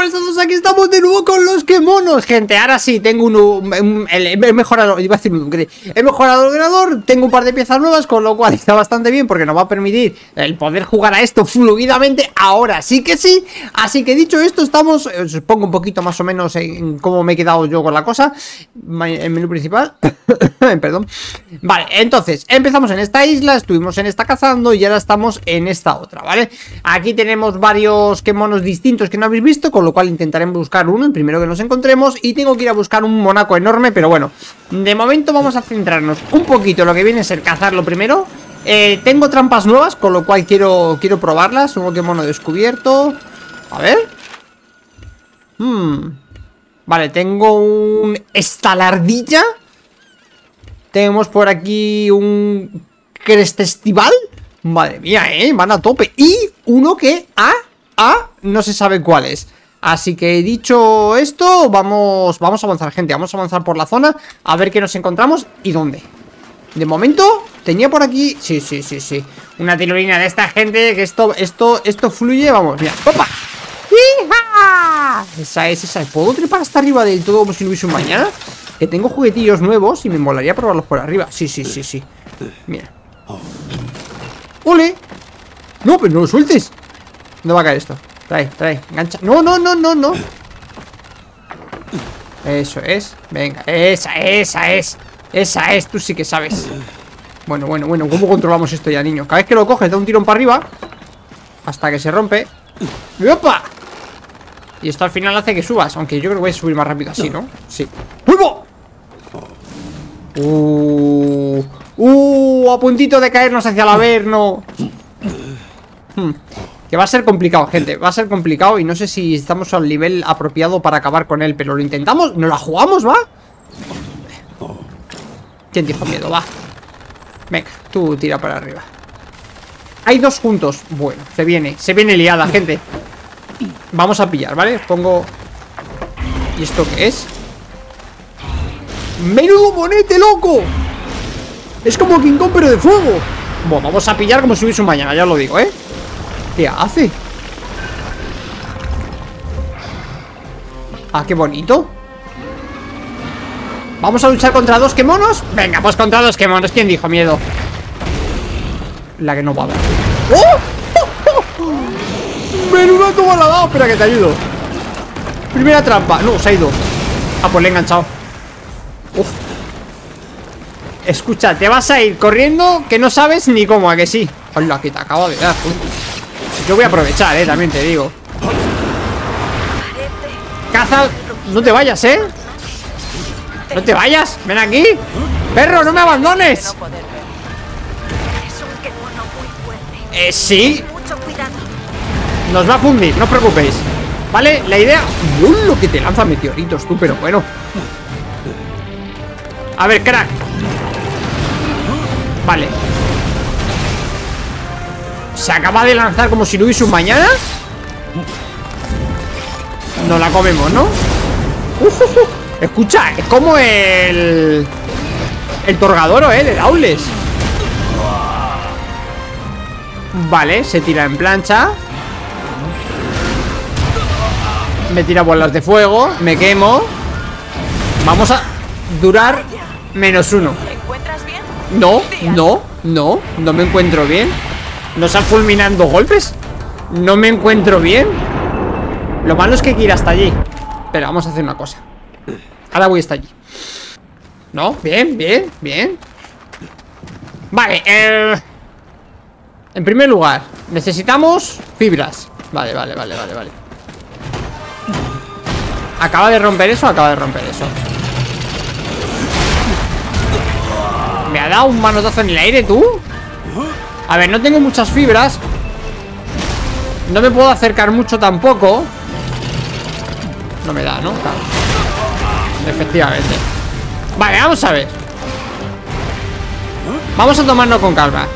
¿cómo estamos? Aquí estamos de nuevo con los que monos, gente. Ahora sí, tengo el mejorado, iba a decir un upgrade. He mejorado el ordenador, tengo un par de piezas nuevas, con lo cual está bastante bien porque nos va a permitir el poder jugar a esto fluidamente. Ahora sí que sí. Así que dicho esto, estamos, os pongo un poquito más o menos en cómo me he quedado yo con la cosa, el menú principal. Perdón. Vale, entonces empezamos en esta isla, estuvimos en esta cazando y ahora estamos en esta otra, ¿vale? Aquí tenemos varios que monos distintos que no habéis visto, con lo cual intentaremos buscar uno, el primero que nos encontremos. Y tengo que ir a buscar un monaco enorme, pero bueno, de momento vamos a centrarnos un poquito en lo que viene a ser cazarlo primero. Tengo trampas nuevas, con lo cual quiero probarlas. Un mono descubierto. A ver. Vale, tengo un estalardilla. Tenemos por aquí un crestestival. Madre mía, van a tope. Y uno que no se sabe cuál es. Así que dicho esto, vamos a avanzar, gente. Vamos a avanzar por la zona a ver qué nos encontramos y dónde. De momento, tenía por aquí. Sí. Una tirolina de esta, gente. Que esto fluye. Vamos, mira. ¡Opa! ¡Hija! Esa es. ¿Puedo trepar hasta arriba del todo como si no hubiese un mañana? Que tengo juguetillos nuevos y me molaría probarlos por arriba. Sí. Mira. ¡Ole! No, pero no lo sueltes. ¿Dónde va a caer esto? Trae, engancha. No. Eso es. Venga, esa es. Esa es, tú sí que sabes. Bueno, ¿cómo controlamos esto ya, niño? Cada vez que lo coges, da un tirón para arriba hasta que se rompe. ¡Opa! Y esto al final hace que subas, aunque yo creo que voy a subir más rápido así, ¿no? Sí. ¡Vuelvo! A puntito de caernos hacia el averno. Que va a ser complicado, gente. Va a ser complicado y no sé si estamos al nivel apropiado para acabar con él, pero lo intentamos, nos la jugamos, ¿va? ¿Quién dijo miedo? Va. Venga, tú tira para arriba. Hay dos juntos. Bueno, se viene liada, gente. Vamos a pillar, ¿vale? Pongo... ¿Y esto qué es? ¡Menudo bonete, loco! Es como King Kong, pero de fuego. Bueno, vamos a pillar como si hubiese un mañana, ya os lo digo, ¿eh? ¿Qué hace? Ah, qué bonito. ¿Vamos a luchar contra dos quemonos? Venga, pues contra dos quemonos. ¿Quién dijo miedo? La que no va a ver. ¡Oh! ¡Menuda como la ha dado! Espera que te ayudo. Primera trampa. No, se ha ido. Ah, pues le he enganchado. Uf. Escucha, te vas a ir corriendo que no sabes ni cómo, ¿a que sí? Hola, que te acabo de dar. Yo voy a aprovechar, también te digo. Caza, no te vayas, no te vayas, ven aquí. Perro, no me abandones. Sí. Nos va a fundir, no os preocupéis. Vale, la idea... lo que te lanza meteoritos tú, pero bueno. A ver, crack. Vale. Se acaba de lanzar como si no hubiese un mañana. Nos la comemos, ¿no? Escucha, es como el Torgadoro, de Daules. Vale, se tira en plancha. Me tira bolas de fuego. Me quemo. Vamos a durar -1. ¿Te encuentras bien? No. No me encuentro bien. Nos han fulminado golpes. No me encuentro bien. Lo malo es que hay que ir hasta allí. Pero vamos a hacer una cosa. Ahora voy hasta allí. No, bien. Vale, en primer lugar, necesitamos fibras. Vale. Acaba de romper eso. Me ha dado un manotazo en el aire, tú. A ver, no tengo muchas fibras. No me puedo acercar mucho tampoco. No me da, ¿no? Claro. Efectivamente. Vale, vamos a ver. Vamos a tomarnos con calma.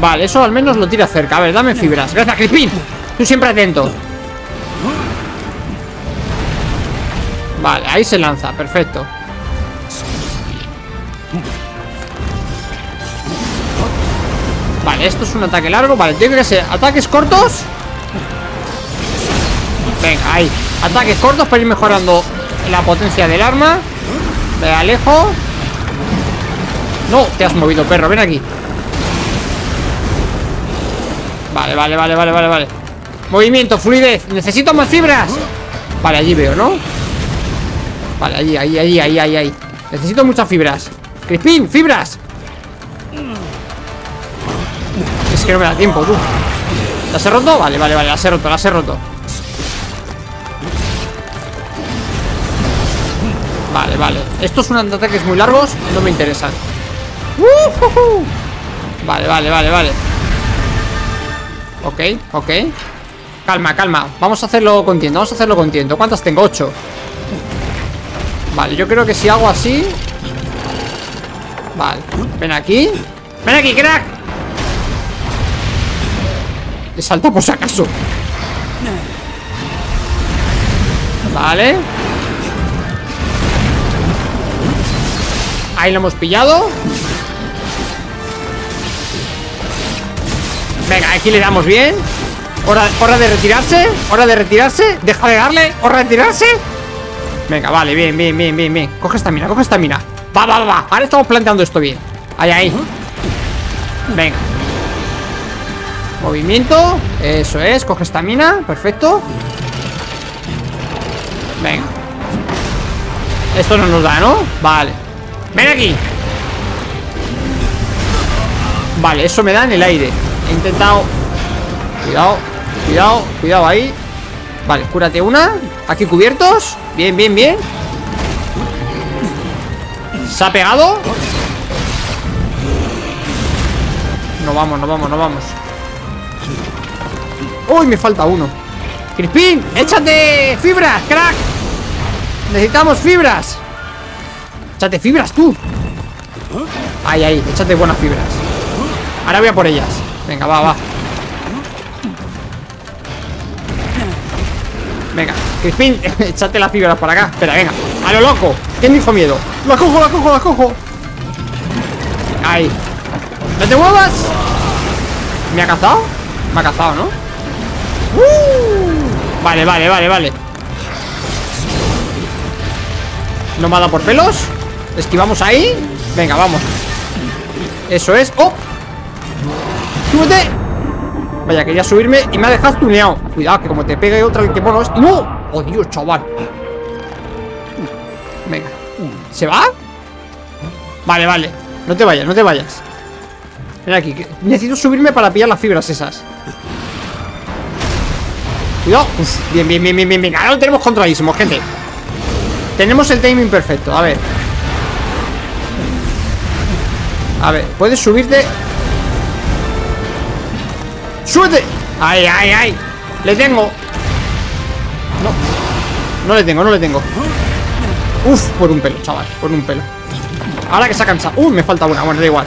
Vale, eso al menos lo tira cerca. A ver, dame fibras. Gracias, Crispin. Tú siempre atento. Vale, ahí se lanza. Perfecto. Vale, esto es un ataque largo. Vale, tiene que ser ataques cortos. Venga, ahí. Ataques cortos para ir mejorando la potencia del arma. Me alejo. No, te has movido, perro. Ven aquí. Vale. Movimiento, fluidez. Necesito más fibras. Vale, allí veo, ¿no? Vale, ahí. Necesito muchas fibras. Crispín, fibras. Es que no me da tiempo, tú. ¿Las he roto? Vale, las he roto. Vale. Estos son ataques muy largos, no me interesan. Vale. Ok. Calma. Vamos a hacerlo con tiento. ¿Cuántas tengo? 8. Vale, yo creo que si hago así. Vale, ven aquí, crack. Le salto por si acaso. Vale. Ahí lo hemos pillado. Venga, aquí le damos bien. Hora de retirarse. Deja de darle. Hora de retirarse. Venga, vale, bien. Coge esta mina. Va. Ahora estamos planteando esto bien. Ahí. Venga. Movimiento. Eso es. Coge esta mina. Perfecto. Venga. Esto no nos da, ¿no? Vale. Ven aquí. Vale, eso me da en el aire. He intentado. Cuidado ahí. Vale, cúrate una. Aquí cubiertos. Bien. Se ha pegado. No vamos. Uy, me falta uno. Crispín, échate fibras, crack. Necesitamos fibras. Échate fibras, tú. Ahí, échate buenas fibras. Ahora voy a por ellas. Venga, va. Venga, Crispín, échate las fibras para acá. Espera, venga, a lo loco. ¿Quién dijo miedo? Las cojo. Ahí. ¡No te muevas! ¿Me ha cazado? Me ha cazado, ¿no? Vale. No me ha dado por pelos. Esquivamos ahí. Venga, vamos. Eso es. ¡Oh! ¡Súbete! Vaya, quería subirme y me ha dejado tuneado. Cuidado, que como te pegue otra vez que mono es... ¡No! ¡Oh, Dios, chaval! Venga. ¿Se va? Vale. No te vayas. Ven aquí. Necesito subirme para pillar las fibras esas. Cuidado. Uf, bien. Ahora lo tenemos controladísimo, gente. Tenemos el timing perfecto. A ver, puedes subirte. ¡Súbete! ¡Ay! Le tengo. No le tengo. Uf, por un pelo, chaval. Ahora que se ha cansado. Me falta una. Bueno, da igual.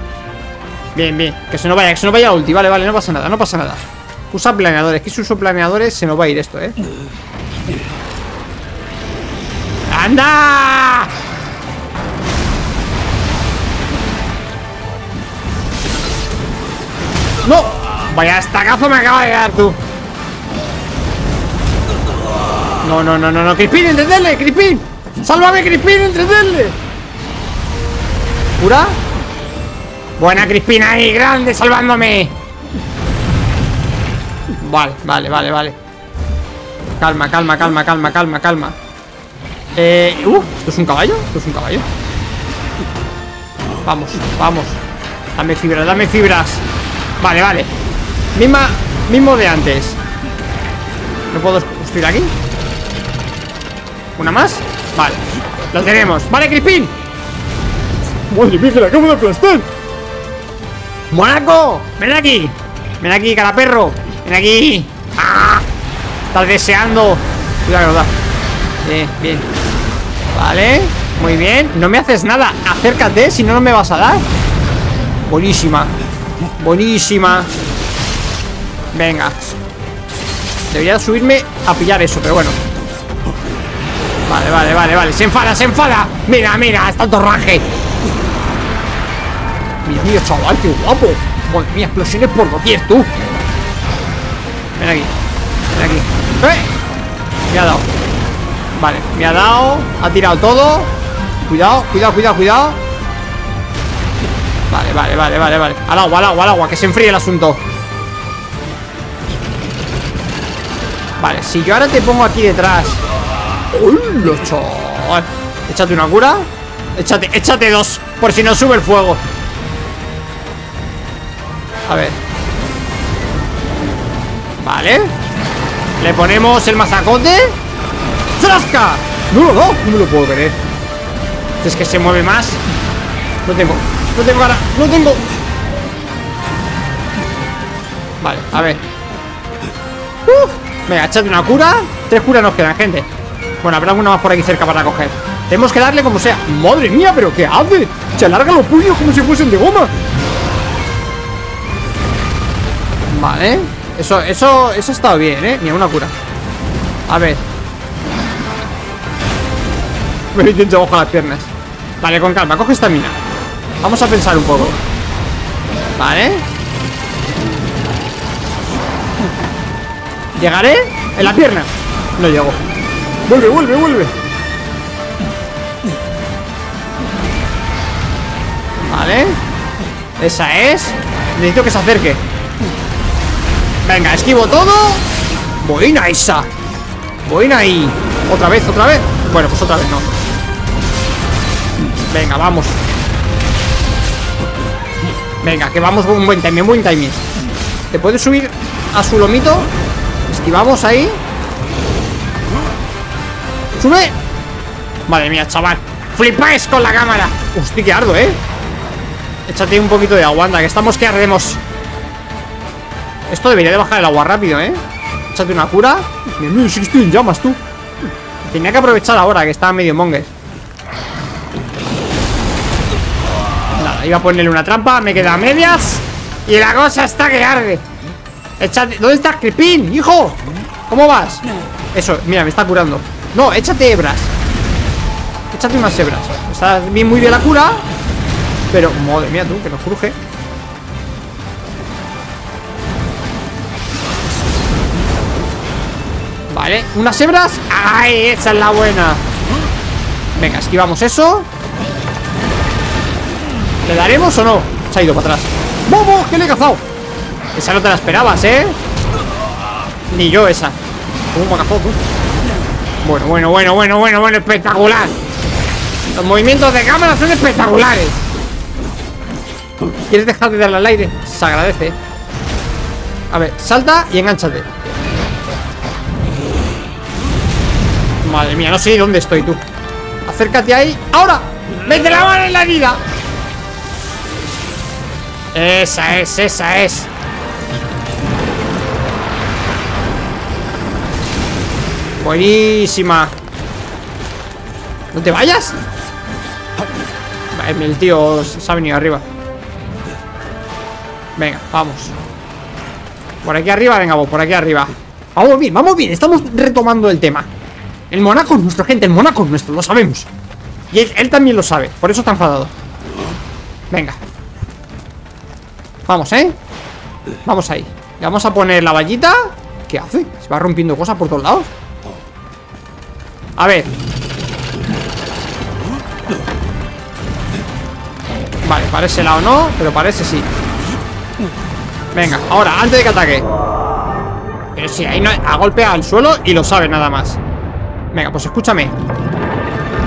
Bien. Que se nos vaya la ulti. Vale, no pasa nada. Usa planeadores, que si uso planeadores se nos va a ir esto, ¿eh? ¡Anda! ¡No! Vaya estacazo me acaba de dar, tú. No. Crispín, entretenle, Crispín. ¡Sálvame, Crispín, entretenle! ¿Cura? Buena, Crispín, ahí, grande, salvándome. Vale. Calma. ¿Esto es un caballo? Vamos. Dame fibras. Vale. Mismo de antes. ¿No puedo construir aquí? ¿Una más? Vale. Lo tenemos. Vale, Crispín. Madre mía, que la acabo de aplastar. ¡Monaco! Ven aquí, caraperro. Ven aquí. ¡Ah! Estás deseando. La verdad. Bien, bien. Vale, muy bien. No me haces nada, acércate, si no, no me vas a dar. Buenísima. Buenísima. Venga. Debería subirme a pillar eso, pero bueno. Vale, vale, vale, vale. Se enfada, se enfada. Mira, mira, está todo raje. Mira, mira, chaval, qué guapo. Madre mía, explosiones por doquier, tú. Ven aquí. Ven aquí. Me ha dado. Vale, me ha dado. Ha tirado todo. Cuidado, cuidado, cuidado, cuidado. Vale, vale, vale, vale, vale. Al agua, al agua, al agua, que se enfríe el asunto. Vale, si yo ahora te pongo aquí detrás. ¡Hola, chaval! Échate una cura. Échate, échate dos, por si no sube el fuego. A ver. Vale. Le ponemos el mazacote. ¡Trasca! No, no, no me lo puedo creer. Es que se mueve más. No tengo, no tengo ahora, no tengo. Vale, a ver. Venga, échate una cura. 3 curas nos quedan, gente. Bueno, habrá alguna más por aquí cerca para coger. Tenemos que darle como sea. Madre mía, pero ¿qué hace? Se alarga los puños como si fuesen de goma. Vale. Eso ha estado bien, ¿eh? Mira, una cura. A ver. Me lo intento bajo las piernas. Vale, con calma. Coge esta mina. Vamos a pensar un poco. Vale. ¿Llegaré? ¿En la pierna? No llego. Vuelve, vuelve, vuelve. Vale. Esa es. Necesito que se acerque. Venga, esquivo todo. Buena esa. Buena ahí. ¿Otra vez, otra vez? Bueno, pues otra vez no. Venga, vamos. Venga, que vamos con un buen timing, buen timing. ¿Te puedes subir a su lomito? Esquivamos ahí. ¡Sube! Madre mía, chaval. ¡Flipáis con la cámara! Hostia, qué ardo, ¿eh? Échate un poquito de agua, anda, que estamos que ardemos. Esto debería de bajar el agua rápido, ¿eh? Échate una cura. Dios mío, sí que estoy en llamas, tú. Tenía que aprovechar ahora, que estaba medio mongues. Nada, iba a ponerle una trampa. Me queda a medias. Y la cosa está que arde. Échate. ¿Dónde estás, Crepín? ¡Hijo! ¿Cómo vas? Eso, mira, me está curando. No, échate hebras. Échate unas hebras. Está bien, muy bien la cura. Pero, madre mía, tú, que nos cruje. Vale, unas hebras. ¡Ay, esa es la buena! Venga, esquivamos eso. ¿Le daremos o no? Se ha ido para atrás. ¡Vamos, que le he cazado! Esa no te la esperabas, ¿eh? Ni yo esa. Un guacafoco. Bueno, bueno, bueno, bueno, bueno, bueno, espectacular. Los movimientos de cámara son espectaculares. ¿Quieres dejar de darle al aire? Se agradece. A ver, salta y engánchate. Madre mía, no sé dónde estoy, tú. Acércate ahí. ¡Ahora! ¡Mete la mano en la herida! Esa es, esa es. Buenísima. ¿No te vayas? El tío se ha venido arriba. Venga, vamos. Por aquí arriba, venga, vos, por aquí arriba. Vamos bien, vamos bien. Estamos retomando el tema. El Monaco es nuestro, gente. El Monaco es nuestro, lo sabemos. Y él también lo sabe. Por eso está enfadado. Venga. Vamos, ¿eh? Vamos ahí. Le vamos a poner la vallita. ¿Qué hace? Se va rompiendo cosas por todos lados. A ver. Vale, para ese lado no, pero parece sí. Venga, ahora, antes de que ataque. Pero si ahí no ha golpeado al suelo y lo sabe nada más. Venga, pues escúchame.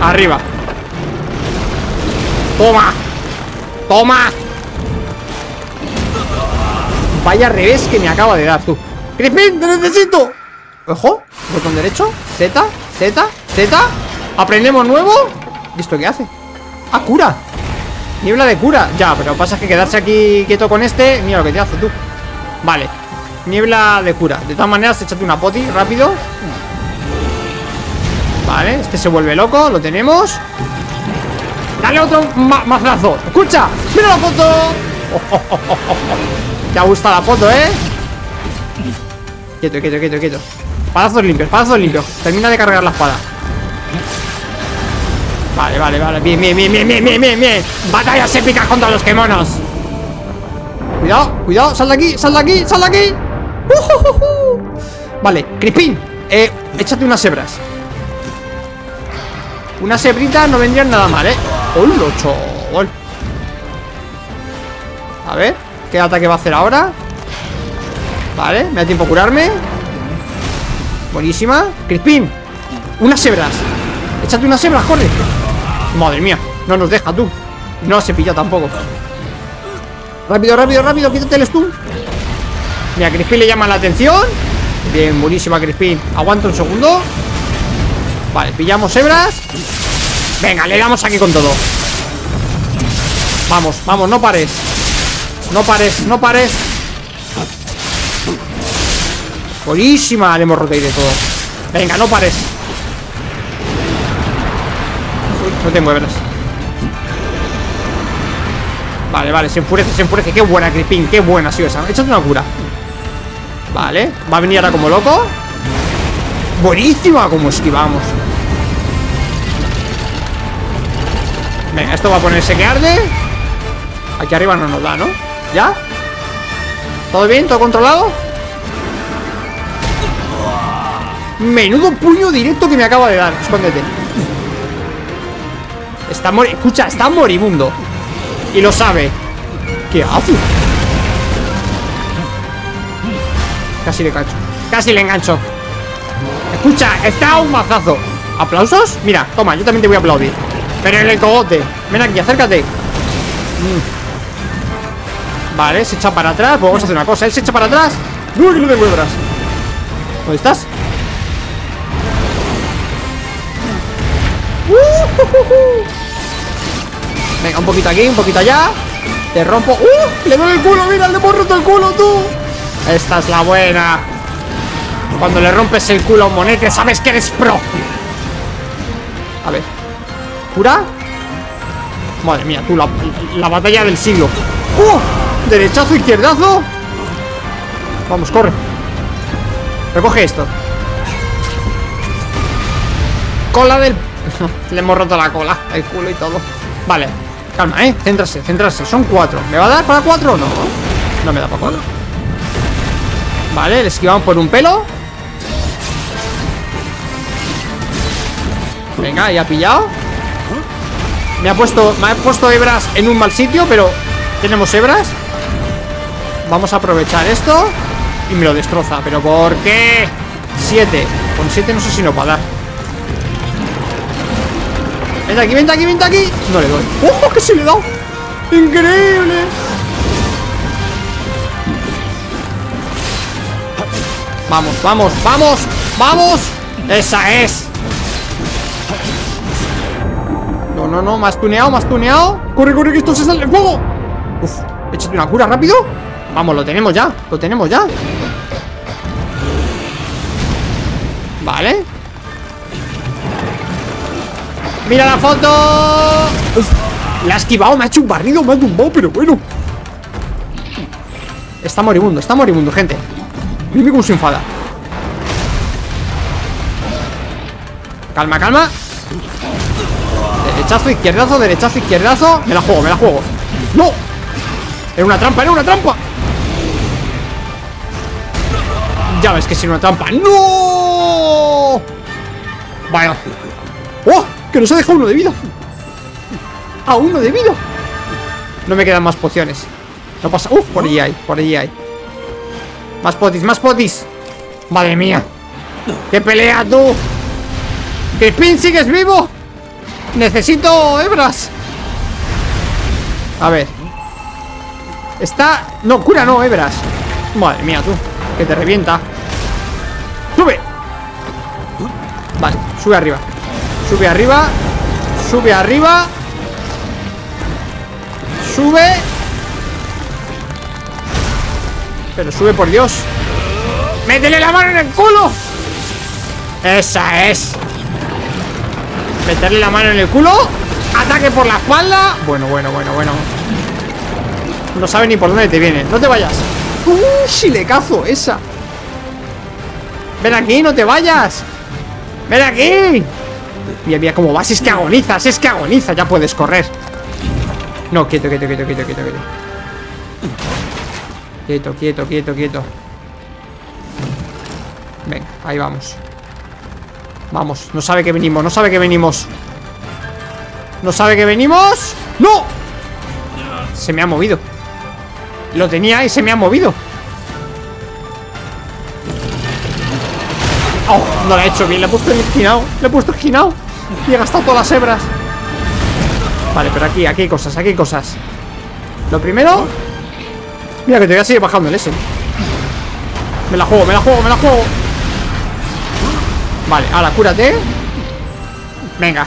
Arriba. Toma. Toma. Vaya revés que me acaba de dar, tú. ¡Crepín, te necesito! Ojo, botón derecho. Z, Z, Z. Aprendemos nuevo. ¿Y esto qué hace? Ah, cura. Niebla de cura. Ya, pero pasa que quedarse aquí quieto con este. Mira lo que te hace, tú. Vale. Niebla de cura. De todas maneras, échate una poti, rápido. Vale, este se vuelve loco, lo tenemos. Dale otro mazazo. Escucha, mira la foto. Te ha gustado la foto, ¿eh? Quieto, quieto, quieto, quieto. Palazos limpios, palazos limpios. Termina de cargar la espada. Vale, vale, vale. Bien, bien, bien, bien, bien, bien, bien. Batallas épicas contra los kemonos. Cuidado, cuidado. Sal de aquí, sal de aquí, sal de aquí. Vale, Crispín, échate unas hebras. Una sebrita no vendrían nada mal, ¿eh? ¡Hola, chaval! A ver, ¿qué ataque va a hacer ahora? Vale, me da tiempo a curarme. Buenísima. Crispín, unas hebras. Échate unas hebras, corre. Madre mía, no nos deja, tú. No se pilla tampoco. Rápido, rápido, rápido, quítate el stun. Mira, Crispín le llama la atención. Bien, buenísima, Crispín. Aguanta un segundo. Vale, pillamos hebras. Venga, le damos aquí con todo. Vamos, vamos, no pares. No pares, no pares. Buenísima, le hemos roto ahí de todo. Venga, no pares. Uy, no tengo hebras. Vale, vale, se enfurece, se enfurece. Qué buena, Crispín, qué buena ha sido esa. Échate una cura. Vale, va a venir ahora como loco. Buenísima, como esquivamos. Venga, esto va a ponerse que arde. Aquí arriba no nos da, ¿no? ¿Ya? ¿Todo bien? ¿Todo controlado? Menudo puño directo que me acaba de dar. Escóndete. Está Escucha, está moribundo. Y lo sabe. ¿Qué hace? Casi le engancho. Casi le engancho. Escucha, está un mazazo. ¿Aplausos? Mira, toma, yo también te voy a aplaudir. Pero en el cogote. Ven aquí, acércate. Vale, se echa para atrás. Pues vamos a hacer una cosa. Él se echa para atrás. Uy, no tengo atrás. ¿Dónde estás? Venga, un poquito aquí, un poquito allá. Te rompo. Le duele el culo, mira, le hemos roto el culo, tú. Esta es la buena. Cuando le rompes el culo a un monete, sabes que eres pro. A ver. ¿Cura? Madre mía, tú, la batalla del siglo. Derechazo, izquierdazo. Vamos, corre. Recoge esto. Cola del... Le hemos roto la cola, el culo y todo. Vale, calma, céntrase, céntrase. Son 4, ¿me va a dar para 4 o no? No me da para 4. Vale, le esquivamos por un pelo. Venga, ya ha pillado. Me ha puesto hebras en un mal sitio, pero tenemos hebras. Vamos a aprovechar esto. Y me lo destroza, pero ¿por qué? 7, con 7 no sé si no va a dar. Vente aquí, vente aquí, vente aquí. No le doy. ¡Ojo, que se le he dado! ¡Increíble! Vamos, vamos, vamos, vamos. ¡Esa es! No, no, no, más tuneado, más tuneado. Corre, corre, que esto se sale del fuego. Uf, échate una cura rápido. Vamos, lo tenemos ya, lo tenemos ya. Vale. ¡Mira la foto! Uf, la ha esquivado, me ha hecho un barrido, me ha tumbado, pero bueno. Está moribundo, gente. Dime cómo se enfada. Calma, calma. Derechazo, izquierdazo, derechazo, izquierdazo. Me la juego, me la juego. ¡No! Era una trampa, era una trampa. Ya ves que es una trampa. ¡No! Vaya. ¡Oh! Que nos ha dejado uno de vida. ¡Ah, uno de vida! No me quedan más pociones. No pasa... ¡Uf! Por allí hay, por allí hay. Más potis, más potis. Madre mía. ¡Qué pelea, tú! ¡Crispín, sigues vivo! Necesito hebras. A ver. Está... No, cura no, hebras. Madre mía, tú. Que te revienta. ¡Sube! Vale, sube arriba. Sube arriba. Sube arriba. Sube. Pero sube, por Dios. ¡Métele la mano en el culo! ¡Esa es! Meterle la mano en el culo. Ataque por la espalda. Bueno, bueno, bueno, bueno. No sabe ni por dónde te viene. No te vayas. Si le cazo esa. Ven aquí, no te vayas. Ven aquí. Mira, mira cómo vas. Es que agonizas, es que agonizas. Ya puedes correr. No, quieto, quieto, quieto, quieto, quieto, quieto. Quieto, quieto, quieto, quieto. Venga, ahí vamos. Vamos, no sabe que venimos, no sabe que venimos. No sabe que venimos. ¡No! Se me ha movido. Lo tenía y se me ha movido. Oh, no lo he hecho bien, le he puesto el esquinado. Le he puesto el esquinado y he gastado todas las hebras. Vale, pero aquí, aquí hay cosas, aquí hay cosas. Lo primero. Mira que te voy a seguir bajando el S. Me la juego, me la juego, me la juego. Vale, ahora cúrate. Venga.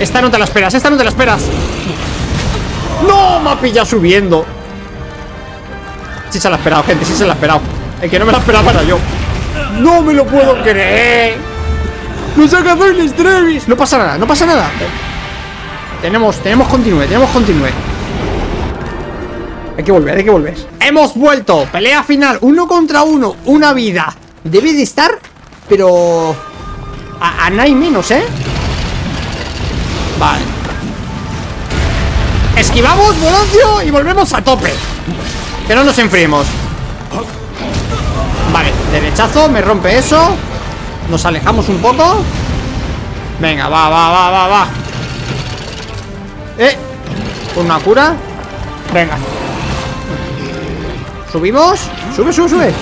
Esta no te la esperas, esta no te la esperas. ¡No! Me ha pillado subiendo. Sí se la ha esperado, gente, sí se la ha esperado. El que no me la esperaba era yo. ¡No me lo puedo creer! ¡Nos ha cazado el Strevis! No pasa nada, no pasa nada. Tenemos continúe, tenemos continúe. Hay que volver, hay que volver. ¡Hemos vuelto! Pelea final, 1 contra 1, una vida. Debe de estar, pero... A nada y menos, ¿eh? Vale. Esquivamos, volancio y volvemos a tope. Que no nos enfriemos. Vale, derechazo, me rompe eso. Nos alejamos un poco. Venga, va, va, va, va, va. Una cura. Venga. Subimos. Sube, sube, sube.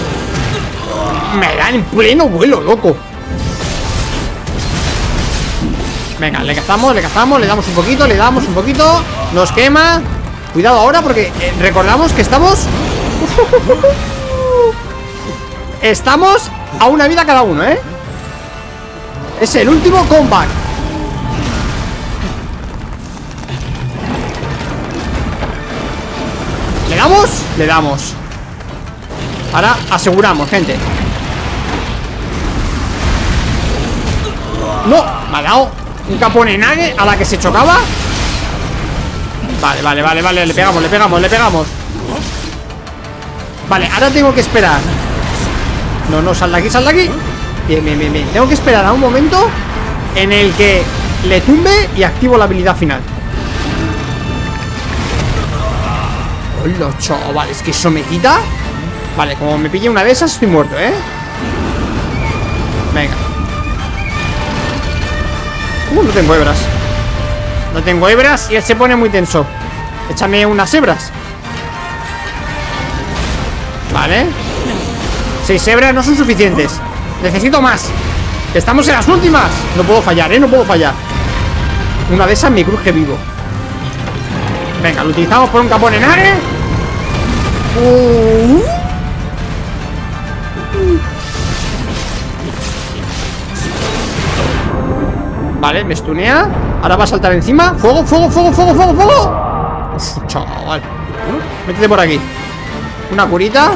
Me da en pleno vuelo, loco. Venga, le cazamos, le damos un poquito, le damos un poquito. Nos quema. Cuidado ahora porque recordamos que estamos... Estamos a una vida cada uno, ¿eh? Es el último comeback. ¿Le damos? Le damos. Ahora aseguramos, gente. No, me ha dado un caponenague a la que se chocaba. Vale, vale, vale, vale. Le pegamos, le pegamos, le pegamos. Vale, ahora tengo que esperar. No, no, sal de aquí, sal de aquí. Bien, bien, bien, bien. Tengo que esperar a un momento en el que le tumbe y activo la habilidad final. Hola, chaval, es que eso me quita. Vale, como me pille una de esas estoy muerto, ¿eh? Venga. No tengo hebras. No tengo hebras y él se pone muy tenso. Échame unas hebras. Vale. 6 hebras no son suficientes. Necesito más. Estamos en las últimas. No puedo fallar, ¿eh? No puedo fallar. Una de esas me cruje vivo. Venga, lo utilizamos por un caponenague. Vale, me stunea. Ahora va a saltar encima. ¡Fuego, fuego, fuego, fuego, fuego, fuego! Uf, chaval. Métete por aquí. Una curita.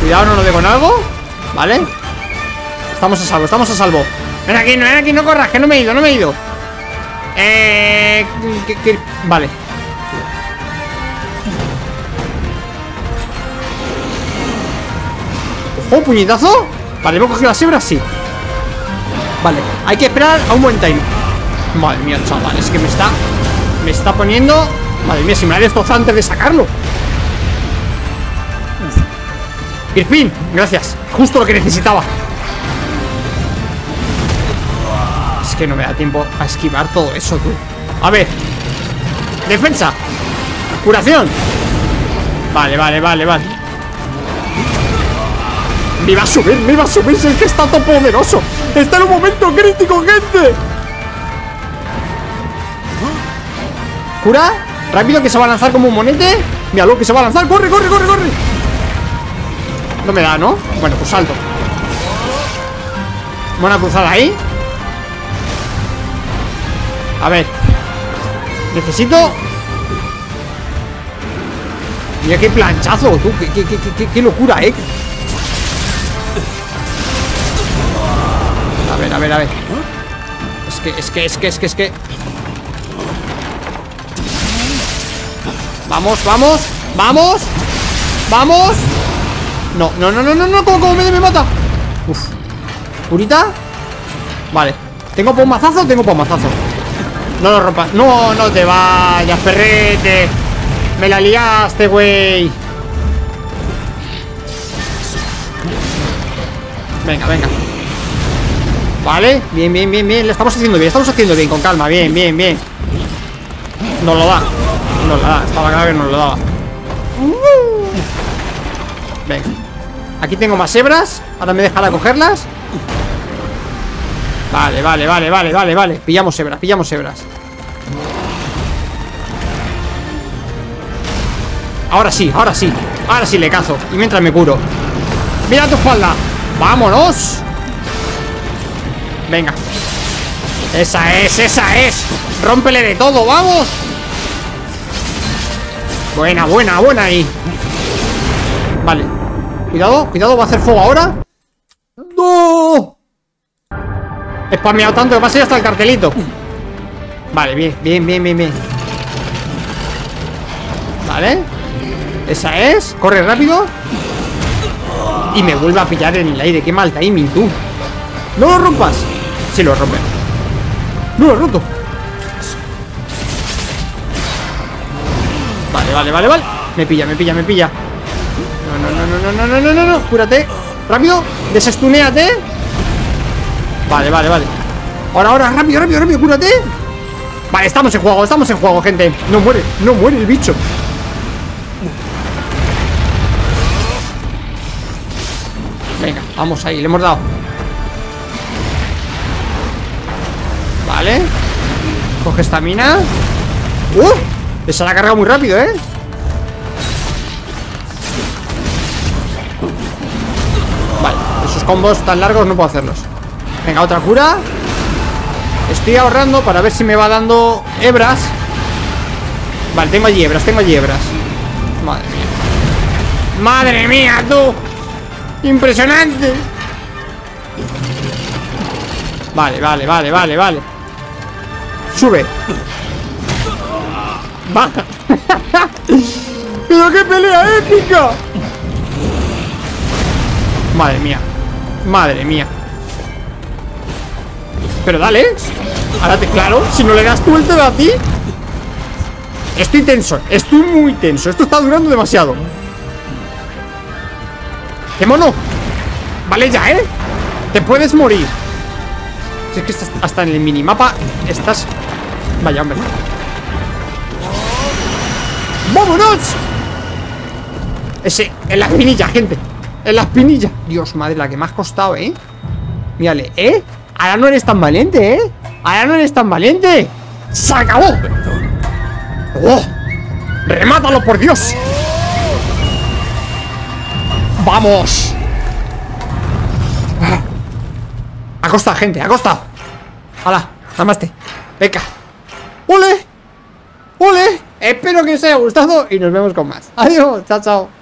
Cuidado, no lo dé con algo. Vale. Estamos a salvo, estamos a salvo. Ven aquí, no corras, que no me he ido, no me he ido. Vale. ¡Oh, puñetazo! Vale, hemos cogido las hebras, sí. Vale, hay que esperar a un buen time. Madre mía, chaval, es que me está poniendo. Madre mía, si me la he destrozado antes de sacarlo. Kirpin, gracias. Justo lo que necesitaba. Es que no me da tiempo a esquivar todo eso, tú. A ver. Defensa. Curación. Vale, vale, vale, vale. Me iba a subir, me iba a subir. Si es que está todo poderoso. Está en un momento crítico, gente. Cura. Rápido que se va a lanzar como un monete. Mira lo que se va a lanzar. Corre, corre, corre, corre. No me da, ¿no? Bueno, pues salto. Buena cruzada ahí. A ver. Necesito. Mira qué planchazo, tú, qué locura, eh. A ver, a ver, a ver. Es que. Vamos, vamos, vamos. Vamos. No, no, no, no, no, no, como me mata. Uf. ¿Curita? Vale. ¿Tengo pomazazo? Tengo pomazazo. No lo rompas. No, no te vayas, perrete. Me la liaste, güey. Venga, venga. Vale, bien, bien, bien, bien. Le estamos haciendo bien, con calma, bien, bien, bien. Nos lo da. Nos la da, estaba claro que nos lo daba. Venga. Aquí tengo más hebras. Ahora me dejará cogerlas. Vale, vale, vale, vale, vale, vale. Pillamos hebras, pillamos hebras. Ahora sí, ahora sí. Ahora sí le cazo. Y mientras me curo. ¡Mira tu espalda! ¡Vámonos! Venga. ¡Esa es, esa es! ¡Rómpele de todo, vamos! Buena, buena, buena ahí. Vale. Cuidado, cuidado, va a hacer fuego ahora. ¡No! He spameado tanto que pasa hasta el cartelito. Vale, bien, bien, bien, bien, bien. Vale. Esa es. Corre rápido. Y me vuelve a pillar en el aire. Qué mal timing, tú. No lo rompas. Sí lo rompe. No lo he roto. Vale, vale, vale, vale. Me pilla, me pilla, me pilla. No, no, no, no, no, no, no, no, no. Cúrate. Rápido. Desestuneate. Vale, vale, vale. Ahora, ahora, rápido, rápido, rápido, cúrate. Vale, estamos en juego, gente. No muere, no muere el bicho. Venga, vamos ahí, le hemos dado. Vale. Coge esta mina. Esa la ha cargado muy rápido, eh. Vale, esos combos tan largos no puedo hacerlos. Venga, otra cura. Estoy ahorrando para ver si me va dando hebras. Vale, tengo allí hebras, tengo allí hebras. Madre mía. Madre mía, tú. Impresionante. Vale, vale, vale, vale, vale. Sube. Baja. Pero qué pelea épica. Madre mía. Madre mía. Pero dale. Ahora te, claro, si no le das tú el te da a ti. Estoy tenso. Estoy muy tenso. Esto está durando demasiado. ¡Qué mono! Vale ya, ¿eh? Te puedes morir. Si es que estás hasta en el minimapa. Estás... Vaya, hombre. ¡Vámonos! Ese... En la espinilla, gente. En la espinilla. Dios, madre, la que me has costado, ¿eh? Mírale, ¿eh? Ahora no eres tan valiente, ¿eh? Ahora no eres tan valiente. ¡Se acabó! ¡Oh! ¡Remátalo, por Dios! ¡Vamos! Ha costado, gente, ha costado. ¡Hala! ¡Namaste! ¡Venga! ¡Ole! ¡Ole! Espero que os haya gustado y nos vemos con más. Adiós, chao, chao.